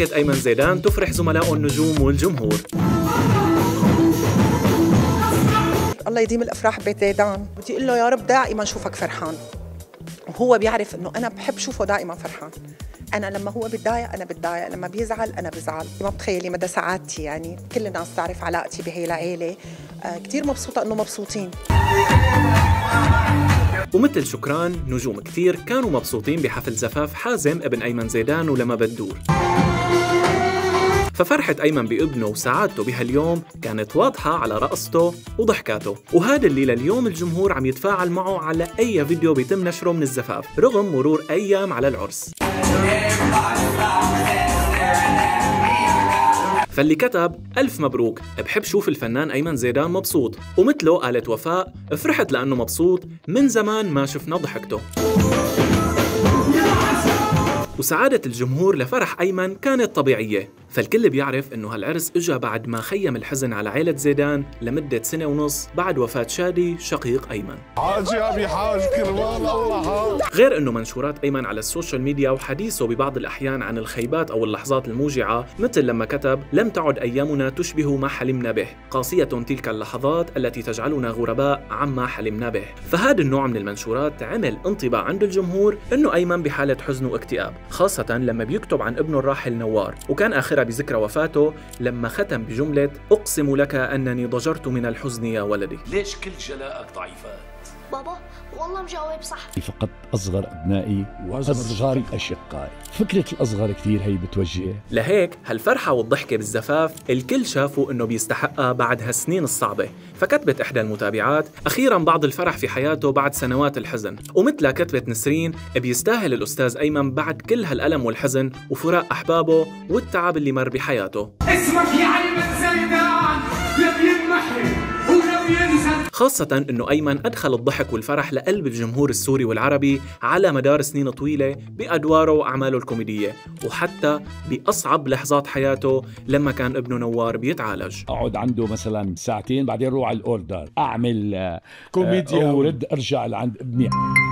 شركة أيمن زيدان تفرح زملاء النجوم والجمهور. الله يديم الأفراح بيت زيدان، بدي أقول له يا رب دائما شوفك فرحان، وهو بيعرف إنه أنا بحب شوفه دائما فرحان. أنا لما هو بتضايق أنا بتضايق، لما بيزعل أنا بزعل. ما بتخيلي مدى سعادتي، يعني كل الناس تعرف علاقتي بهي العيلة، كتير مبسوطة إنه مبسوطين. ومثل شكران نجوم كتير كانوا مبسوطين بحفل زفاف حازم ابن أيمن زيدان ولما بتدور. ففرحة أيمن بابنه وسعادته بهاليوم كانت واضحة على رقصته وضحكاته، وهذا اللي لليوم الجمهور عم يتفاعل معه على أي فيديو بيتم نشره من الزفاف رغم مرور أيام على العرس. فاللي كتب ألف مبروك، بحب شوف الفنان أيمن زيدان مبسوط، ومثله قالت وفاء فرحت لأنه مبسوط، من زمان ما شفنا ضحكته. وسعادة الجمهور لفرح أيمن كانت طبيعية، فالكل بيعرف إنه هالعرس إجا بعد ما خيم الحزن على عائلة زيدان لمدة 1.5 سنة بعد وفاة شادي شقيق أيمن. حاج يا أبي حاج كرمال الله حاج. غير إنه منشورات أيمن على السوشيال ميديا وحديثه ببعض الأحيان عن الخيبات أو اللحظات الموجعة، مثل لما كتب: لم تعد أيامنا تشبه ما حلمنا به، قاسية تلك اللحظات التي تجعلنا غرباء عما حلمنا به. فهذا النوع من المنشورات عمل انطباع عند الجمهور إنه أيمن بحالة حزن واكتئاب، خاصة لما بيكتب عن ابنه الراحل نوار، وكان آخرها بذكرى وفاته لما ختم بجملة: أقسم لك أنني ضجرت من الحزن يا ولدي. ليش كل جلاءك ضعيفات؟ بابا والله مجاوب صح. فقط أصغر أبنائي وأصغر أشقائي. فكرة الأصغر كثير هي بتوجه. لهيك هالفرحة والضحكة بالزفاف الكل شافوا إنه بيستحقها بعد هالسنين الصعبة، فكتبت إحدى المتابعات: أخيراً بعض الفرح في حياته بعد سنوات الحزن. ومثلها كتبت نسرين: بيستاهل الأستاذ أيمن بعد كل هالألم والحزن وفراق أحبابه والتعب اللي مر بحياته. اسمك يا أيمن زيدان لا بينمحي. خاصة إنه أيمن أدخل الضحك والفرح لقلب الجمهور السوري والعربي على مدار سنين طويلة بأدواره وأعماله الكوميدية، وحتى بأصعب لحظات حياته لما كان ابنه نوار بيتعالج. أقعد عنده مثلا 2 ساعة بعدين روح على الأوردر أعمل كوميديا ورد أرجع لعند ابني.